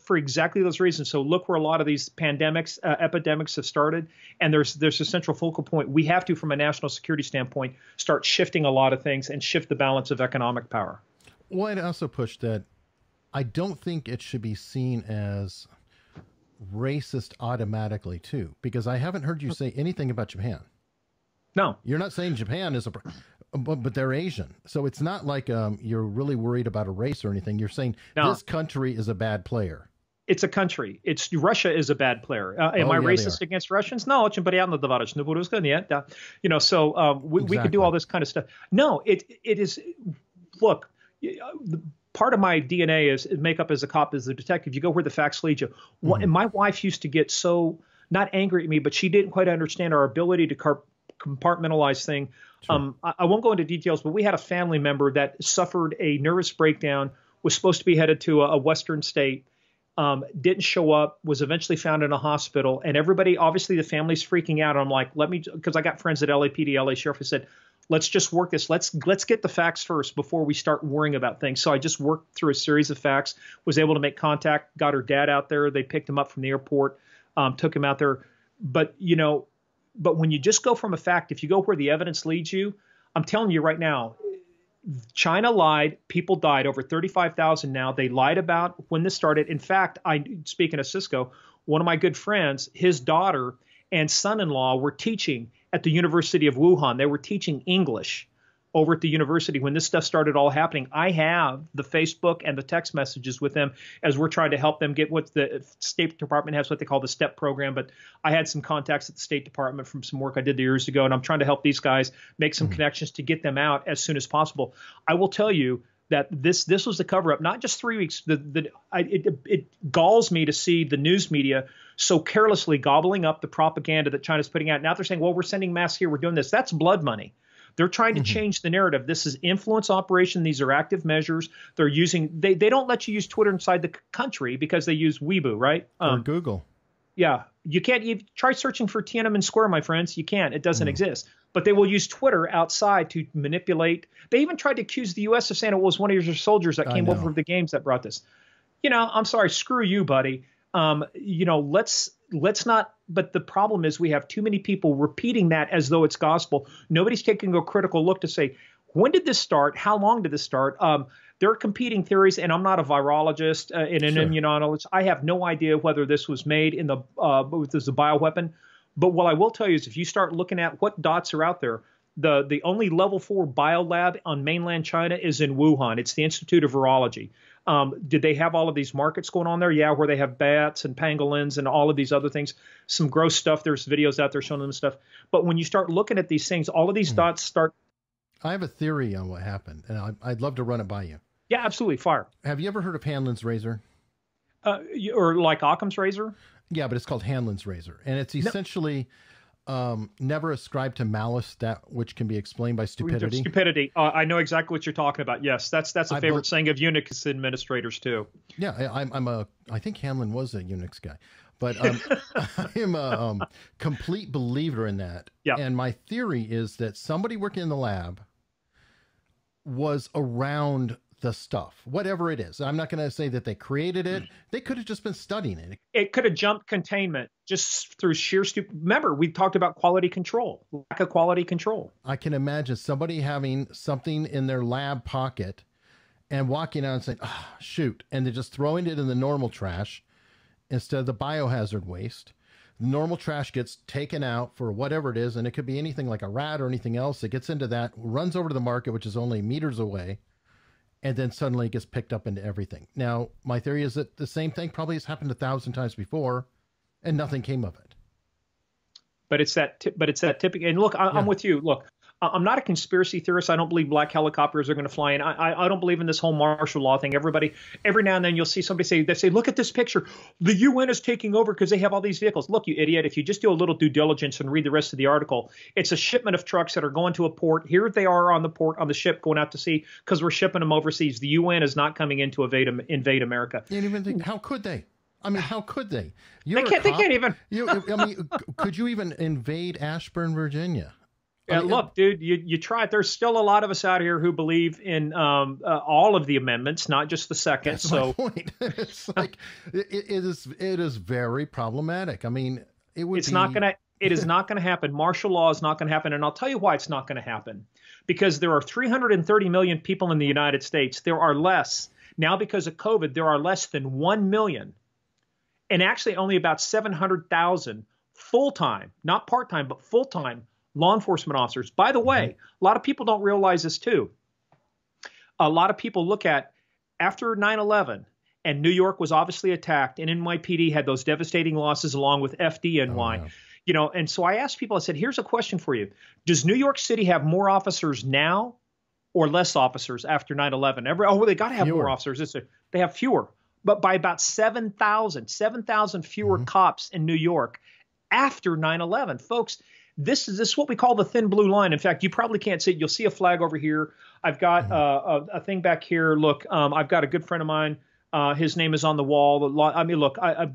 for exactly those reasons. So look where a lot of these pandemics, epidemics have started. And there's a central focal point. We have to, from a national security standpoint, start shifting a lot of things and shift the balance of economic power. Well, I'd also push that I don't think it should be seen as racist automatically too, because I haven't heard you say anything about Japan. No, you're not saying Japan is a but they're Asian. So it's not like you're really worried about a race or anything. You're saying this country is a bad player. It's a country. It's Russia is a bad player. Am I racist against Russians? No. You know, so we could do all this kind of stuff. No, it is. Look, part of my DNA is makeup as a cop, as a detective. You go where the facts lead you. And my wife used to get so not angry at me, but she didn't quite understand our ability to compartmentalize thing. I won't go into details, but we had a family member that suffered a nervous breakdown, was supposed to be headed to a Western state, didn't show up, was eventually found in a hospital. And everybody, obviously the family's freaking out. I'm like, because I got friends at LAPD, LA Sheriff, who said, let's just work this. Let's get the facts first before we start worrying about things. So I just worked through a series of facts, was able to make contact, got her dad out there. They picked him up from the airport, took him out there. But, you know, But when you just go from a fact, if you go where the evidence leads you, I'm telling you right now, China lied. People died, over 35,000 now. They lied about when this started. In fact, speaking of Cisco, one of my good friends, his daughter and son-in-law were teaching at the University of Wuhan. They were teaching English over at the university when this stuff started all happening. I have the Facebook and the text messages with them as we're trying to help them get what the State Department has, what they call the STEP program. But I had some contacts at the State Department from some work I did years ago, and I'm trying to help these guys make some connections to get them out as soon as possible. I will tell you that this was the cover-up, not just 3 weeks. It galls me to see the news media so carelessly gobbling up the propaganda that China's putting out. Now they're saying, well, we're sending masks here, we're doing this. That's blood money. They're trying to change the narrative. This is influence operation. These are active measures. They're using – they don't let you use Twitter inside the country because they use Weibo, right? Or Google. Yeah. You can't – try searching for Tiananmen Square, my friends. You can't. It doesn't exist. But they will use Twitter outside to manipulate. They even tried to accuse the U.S. of saying it was one of your soldiers that came over from the games that brought this. You know, I'm sorry. Screw you, buddy. You know, let's not. But the problem is we have too many people repeating that as though it's gospel. Nobody's taking a critical look to say, when did this start? How long did this start? There are competing theories, and I'm not a virologist and an immunologist. I have no idea whether this was made in the as a bioweapon. But what I will tell you is if you start looking at what dots are out there, the only level 4 biolab on mainland China is in Wuhan. It's the Institute of Virology. Did they have all of these markets going on there? Yeah, where they have bats and pangolins and all of these other things. Some gross stuff. There's videos out there showing them stuff. But when you start looking at these things, all of these dots start. I have a theory on what happened, and I'd love to run it by you. Yeah, absolutely. Fire. Have you ever heard of Hanlon's razor? Or like Occam's razor? Yeah, but it's called Hanlon's razor. And it's essentially... never ascribe to malice that which can be explained by stupidity. Stupidity. I know exactly what you're talking about. Yes, that's a favorite saying of Unix administrators too. Yeah, I think Hanlon was a Unix guy, but I am a complete believer in that. Yeah. And my theory is that somebody working in the lab was around the stuff, whatever it is. I'm not going to say that they created it. They could have just been studying it. It could have jumped containment just through sheer stupid. Remember, we talked about quality control, lack of quality control. I can imagine somebody having something in their lab pocket and walking out and saying, oh, shoot. And they're just throwing it in the normal trash instead of the biohazard waste. Normal trash gets taken out for whatever it is. And it could be anything like a rat or anything else. It gets into that, runs over to the market, which is only meters away. And then suddenly it gets picked up into everything. Now, my theory is that the same thing probably has happened 1,000 times before, and nothing came of it. But it's that. But it's that tipping. And look, I'm with you. Look, I'm not a conspiracy theorist. I don't believe black helicopters are going to fly in. I don't believe in this whole martial law thing. Everybody, every now and then you'll see somebody say, look at this picture. The UN is taking over because they have all these vehicles. Look, you idiot. If you just do a little due diligence and read the rest of the article, it's a shipment of trucks that are going to a port. Here they are on the port, on the ship going out to sea because we're shipping them overseas. The UN is not coming in to invade America. You didn't even think, how could they? I mean, how could they? They can't even. I mean, could you even invade Ashburn, Virginia? I mean, look, dude, you try it. There's still a lot of us out here who believe in all of the amendments, not just the second. That's so my point. It's like it is very problematic. I mean, it is not going to happen. Martial law is not going to happen, and I'll tell you why it's not going to happen. Because there are 330 million people in the United States. There are less now because of COVID. There are less than 1 million, and actually only about 700,000 full time, not part time, but full time law enforcement officers. By the way, a lot of people don't realize this too. A lot of people look at after 9/11 and New York was obviously attacked and NYPD had those devastating losses along with FDNY. You know, and so I asked people, I said, here's a question for you. Does New York City have more officers now or less officers after 9/11? Well, they got to have more officers. They have fewer, but by about 7,000 fewer cops in New York after 9/11, folks. This is what we call the thin blue line. In fact, you probably can't see it. You'll see a flag over here. I've got a thing back here. Look, I've got a good friend of mine. His name is on the wall. I mean, look, I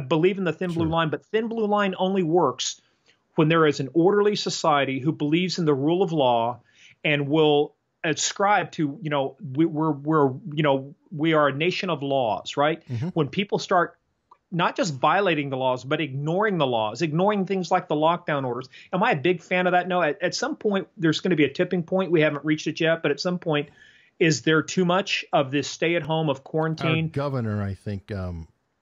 believe in the thin blue line, but thin blue line only works when there is an orderly society who believes in the rule of law and will ascribe to, you know, we are a nation of laws, right? When people start not just violating the laws, but ignoring the laws, ignoring things like the lockdown orders. Am I a big fan of that? No. At some point, there's going to be a tipping point. We haven't reached it yet, but at some point, is there too much of this stay-at-home, of quarantine? Our governor, I think,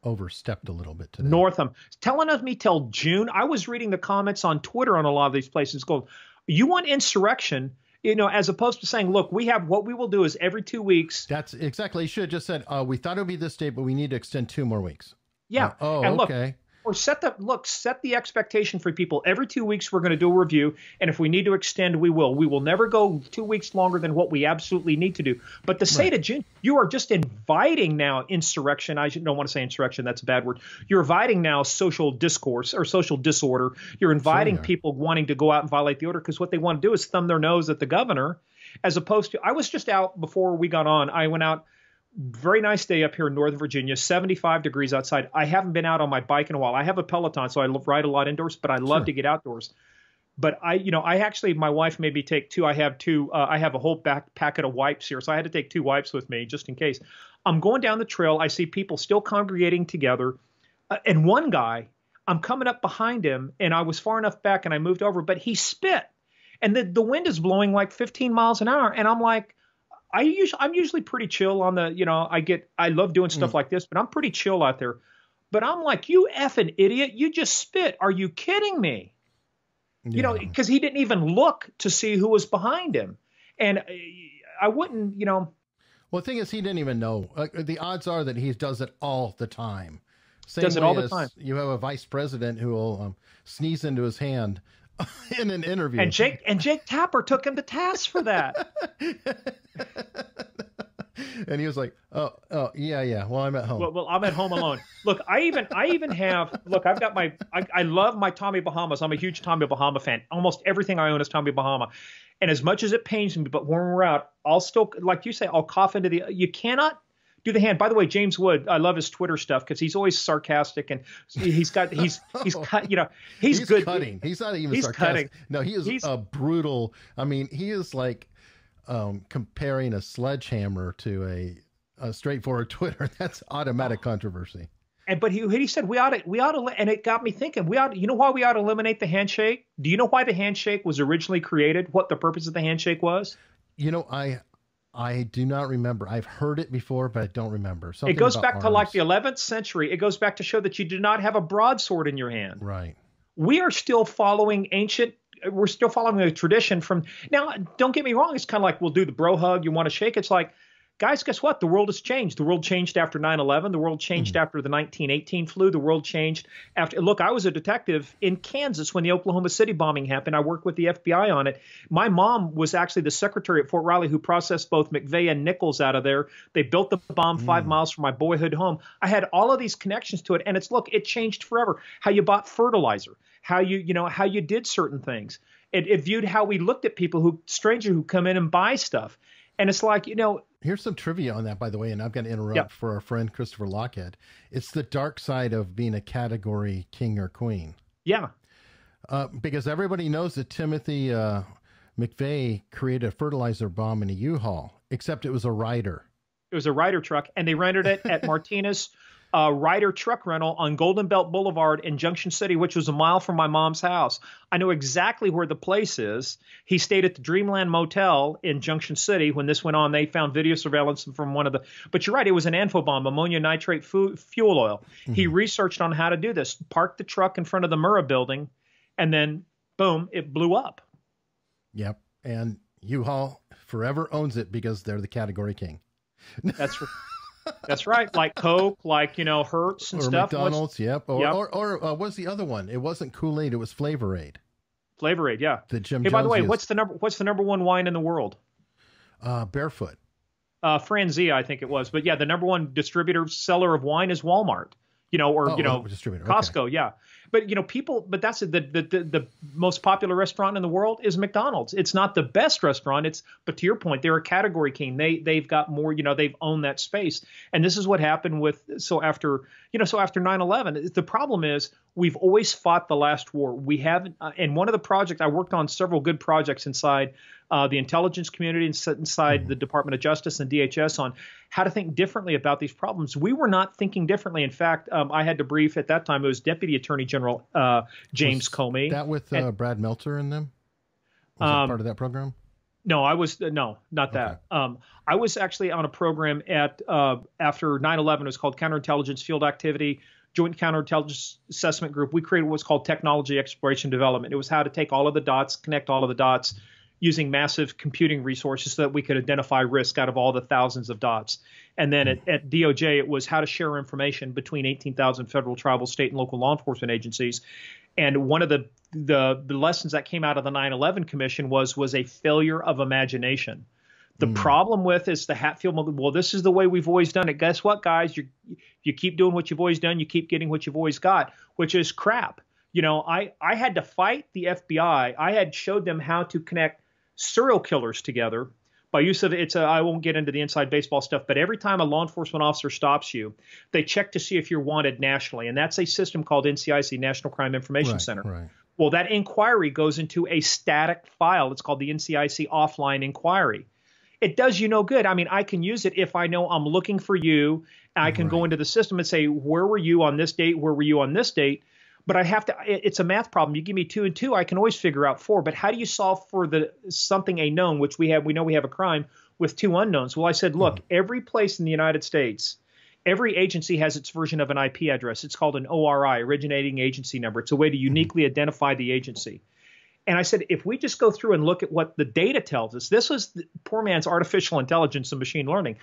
overstepped a little bit today. Northam telling of me till June. I was reading the comments on Twitter on a lot of these places going, you want insurrection, you know, as opposed to saying, look, we have what we will do is every 2 weeks. That's exactly. You should have just said, we thought it would be this date, but we need to extend 2 more weeks. Yeah. Okay. Or set the expectation for people. Every 2 weeks, we're going to do a review. And if we need to extend, we will. We will never go 2 weeks longer than what we absolutely need to do. But to say to June, you are just inviting now insurrection. I don't want to say insurrection. That's a bad word. You're inviting now social discourse or social disorder. You're inviting people wanting to go out and violate the order because what they want to do is thumb their nose at the governor as opposed to – I was just out before we got on. I went out. Very nice day up here in Northern Virginia, 75 degrees outside. I haven't been out on my bike in a while. I have a Peloton, so I ride a lot indoors, but I love to get outdoors. But I, you know, I actually, my wife made me take two. I have two. I have a whole packet of wipes here, so I had to take 2 wipes with me just in case. I'm going down the trail. I see people still congregating together, and one guy, I'm coming up behind him, and I was far enough back, and I moved over, but he spit, and the wind is blowing like 15 miles an hour, and I'm like. I'm usually pretty chill on the, you know, I love doing stuff like this, but I'm pretty chill out there. But I'm like, you effing idiot. You just spit. Are you kidding me? Yeah. You know, because he didn't even look to see who was behind him. And I wouldn't, you know. Well, the thing is, he didn't even know. The odds are that he does it all the time. Does it all the time. You have a vice president who will sneeze into his hand in an interview. And Jake Tapper took him to task for that. And he was like, oh, yeah. Well, I'm at home. Well, I'm at home alone. Look, I even have, look, I've got my, I love my Tommy Bahamas. I'm a huge Tommy Bahama fan. Almost everything I own is Tommy Bahama. And as much as it pains me, but when we're out, I'll still, like you say, I'll cough into the, you cannot do the hand. By the way, James Wood, I love his Twitter stuff because he's always sarcastic and he's cut, you know, he's good. Cutting. He's not even sarcastic. Cutting. No, he is a brutal. I mean, he is like comparing a sledgehammer to a straightforward Twitter. That's automatic controversy. And but he said we ought to, and it got me thinking. You know why we ought to eliminate the handshake? Do you know why the handshake was originally created? What the purpose of the handshake was? You know, I do not remember. I've heard it before, but I don't remember. Something it goes back to like the 11th century. It goes back to show that you do not have a broadsword in your hand. Right. We are still following a tradition from now. Don't get me wrong. It's kind of like, we'll do the bro hug. You want to shake. It's like, guys, guess what? The world has changed. The world changed after 9/11. The world changed after the 1918 flu. The world changed after – look, I was a detective in Kansas when the Oklahoma City bombing happened. I worked with the FBI on it. My mom was actually the secretary at Fort Riley who processed both McVeigh and Nichols out of there. They built the bomb 5 miles from my boyhood home. I had all of these connections to it, and it's – look, it changed forever. How you bought fertilizer, how how you did certain things. It viewed how we looked at people strangers who come in and buy stuff. And it's like, you know – here's some trivia on that, by the way, and I've got to interrupt for our friend Christopher Lockhead. It's the dark side of being a category king or queen. Yeah. Because everybody knows that Timothy McVeigh created a fertilizer bomb in a U-Haul, except it was a Ryder. It was a Ryder truck, and they rented it at Martinez Ryder truck rental on Golden Belt Boulevard in Junction City, which was a mile from my mom's house. I know exactly where the place is. He stayed at the Dreamland Motel in Junction City when this went on. They found video surveillance from one of the – but you're right. It was an Anfobomb, ammonia nitrate fuel oil. He researched on how to do this, parked the truck in front of the Murrah building, and then, boom, it blew up. Yep, and U-Haul forever owns it because they're the category king. That's right. That's right. Like Coke, like, Hertz and stuff. McDonald's, Or what's the other one? It wasn't Kool-Aid. It was Flavor Aid. Flavor Aid, yeah. The Jim Jones by the way, what's the #1 wine in the world? Barefoot. Franzia, I think it was. But yeah, the #1 seller of wine is Walmart. Costco, yeah. But but that's the most popular restaurant in the world is McDonald's. It's not the best restaurant. But to your point, they're a category king. They've got more. They've owned that space. And this is what happened with. So after 9/11, the problem is we've always fought the last war. We haven't. And one of the projects I worked on several good projects inside the intelligence community inside the Department of Justice and DHS on how to think differently about these problems. We were not thinking differently. In fact, I had to brief at that time, it was Deputy Attorney General James Comey. That with Brad Meltzer in them? Was that part of that program? No, I was not that. Okay. I was actually on a program at after 9/11. It was called Counterintelligence Field Activity, Joint Counterintelligence Assessment Group. We created what's called technology exploration development. It was how to take all of the dots, connect all of the dots using massive computing resources so that we could identify risk out of all the thousands of dots. And then at DOJ, it was how to share information between 18,000 federal, tribal, state, and local law enforcement agencies. And one of the lessons that came out of the 9/11 Commission was a failure of imagination. The problem with is the Hatfield, well, this is the way we've always done it. Guess what, guys? You keep doing what you've always done. You keep getting what you've always got, which is crap. You know, I had to fight the FBI. I had showed them how to connect serial killers together by use of I won't get into the inside baseball stuff, but every time a law enforcement officer stops you, they check to see if you're wanted nationally. And that's a system called NCIC, National Crime Information Center. Right. Well, that inquiry goes into a static file. It's called the NCIC offline inquiry. It does you no good. I mean, I can use it if I know I'm looking for you. I can go into the system and say, where were you on this date? Where were you on this date? But I have to, it's a math problem. You give me 2 and 2, I can always figure out 4. But how do you solve for the something a known, which we know we have a crime with 2 unknowns? Well, I said, look, every place in the United States, every agency has its version of an IP address. It's called an ORI, originating agency number. It's a way to uniquely identify the agency. And I said, if we just go through and look at what the data tells us, this was the poor man's artificial intelligence and machine learning,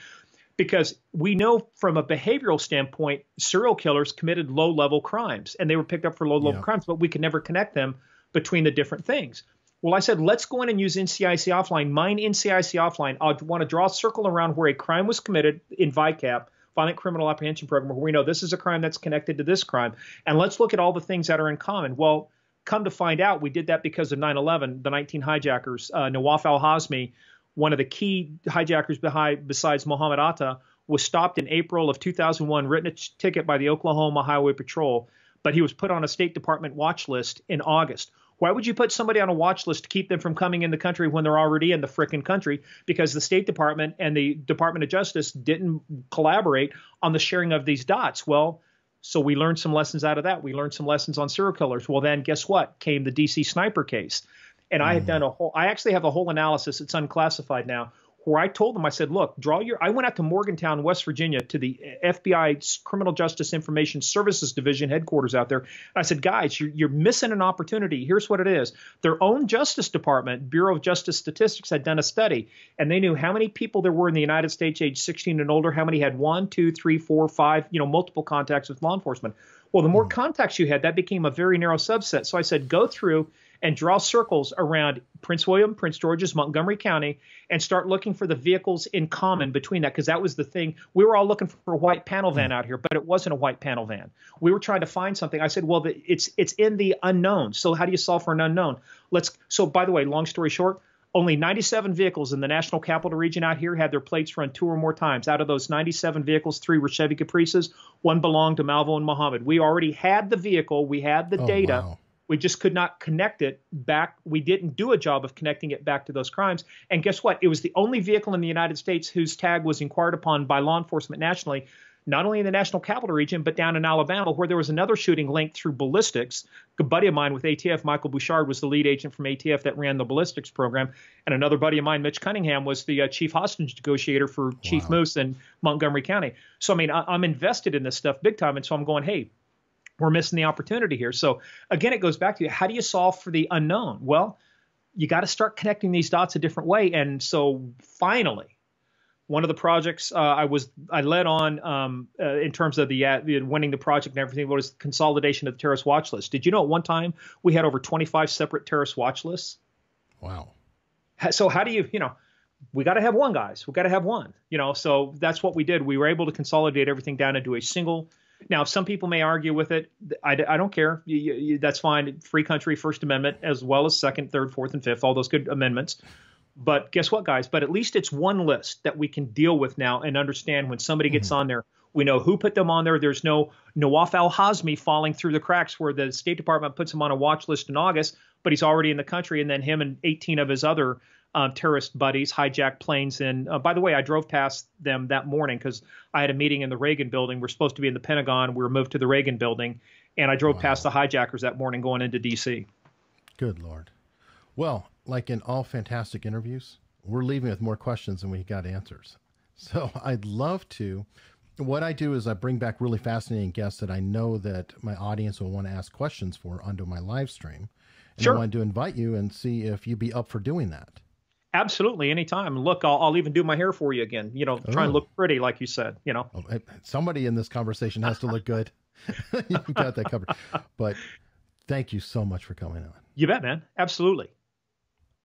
because we know from a behavioral standpoint, serial killers committed low-level crimes, and they were picked up for low-level crimes, but we could never connect them between the different things. Well, I said, let's go in and use NCIC offline. Mine NCIC offline, I want to draw a circle around where a crime was committed in VICAP, Violent Criminal Apprehension Program, where we know this is a crime that's connected to this crime, and let's look at all the things that are in common. Well, come to find out, we did that because of 9/11, the 19 hijackers. Nawaf al-Hazmi, one of the key hijackers besides Mohammed Atta, was stopped in April of 2001, written a ticket by the Oklahoma Highway Patrol, but he was put on a State Department watch list in August. Why would you put somebody on a watch list to keep them from coming in the country when they're already in the frickin' country? Because the State Department and the Department of Justice didn't collaborate on the sharing of these dots. Well, so we learned some lessons out of that. We learned some lessons on serial killers. Well, then guess what? Came the DC sniper case. And I had done I actually have a whole analysis. It's unclassified now, where I told them, I said, look, I went out to Morgantown, West Virginia, to the FBI Criminal Justice Information Services Division headquarters out there. And I said, guys, you're missing an opportunity. Here's what it is. Their own Justice Department, Bureau of Justice Statistics, had done a study, and they knew how many people there were in the United States age 16 and older, how many had 1, 2, 3, 4, 5, you know, multiple contacts with law enforcement. Well, the more contacts you had, that became a very narrow subset. So I said, go through and draw circles around Prince William, Prince George's, Montgomery County, and start looking for the vehicles in common between that, because that was the thing. We were all looking for a white panel van out here, but it wasn't a white panel van. We were trying to find something. I said, well, it's in the unknown. So how do you solve for an unknown? So by the way, long story short, only 97 vehicles in the National Capital Region out here had their plates run 2 or more times. Out of those 97 vehicles, 3 were Chevy Caprices. 1 belonged to Malvo and Muhammad. We already had the vehicle. We had the data. Wow. We just could not connect it back. We didn't do a job of connecting it back to those crimes. And guess what? It was the only vehicle in the United States whose tag was inquired upon by law enforcement nationally, not only in the National Capital Region, but down in Alabama, where there was another shooting linked through ballistics. A buddy of mine with ATF, Michael Bouchard, was the lead agent from ATF that ran the ballistics program. And another buddy of mine, Mitch Cunningham, was the chief hostage negotiator for Chief Moose in Montgomery County. So, I mean, I'm invested in this stuff big time. And so I'm going, hey, we're missing the opportunity here. So again, it goes back to how do you solve for the unknown? Well, you got to start connecting these dots a different way. And so finally, one of the projects I led on in terms of the winning the project and everything was consolidation of the terrorist watch list. Did you know at one time we had over 25 separate terrorist watch lists? Wow. So how do you know, we got to have one, guys. We got to have one, you know, so that's what we did. We were able to consolidate everything down into a single. Now, some people may argue with it. I don't care. That's fine. Free country, First Amendment, as well as Second, Third, Fourth, and Fifth, all those good amendments. But guess what, guys? But at least it's one list that we can deal with now and understand when somebody gets on there. We know who put them on there. There's no Nawaf al-Hazmi falling through the cracks where the State Department puts him on a watch list in August, but he's already in the country, and then him and 18 of his other terrorist buddies hijack planes. And by the way, I drove past them that morning because I had a meeting in the Reagan building. We're supposed to be in the Pentagon. We were moved to the Reagan building. And I drove past the hijackers that morning going into D.C. Good Lord. Well, like in all fantastic interviews, we're leaving with more questions than we got answers. So I'd love to. What I do is I bring back really fascinating guests that I know that my audience will want to ask questions for onto my live stream. And I wanted to invite you and see if you'd be up for doing that. Absolutely. Anytime. Look, I'll even do my hair for you again. You know, try and look pretty, like you said, you know. Somebody in this conversation has to look good. You've got that covered. But thank you so much for coming on. You bet, man. Absolutely.